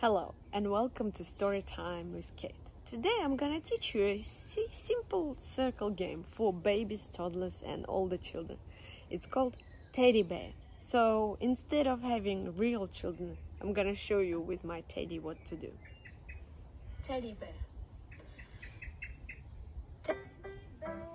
Hello and welcome to Storytime with Kate. Today I'm gonna teach you a simple circle game for babies, toddlers and older children. It's called teddy bear. So instead of having real children, I'm gonna show you with my teddy what to do. Teddy bear. Teddy bear.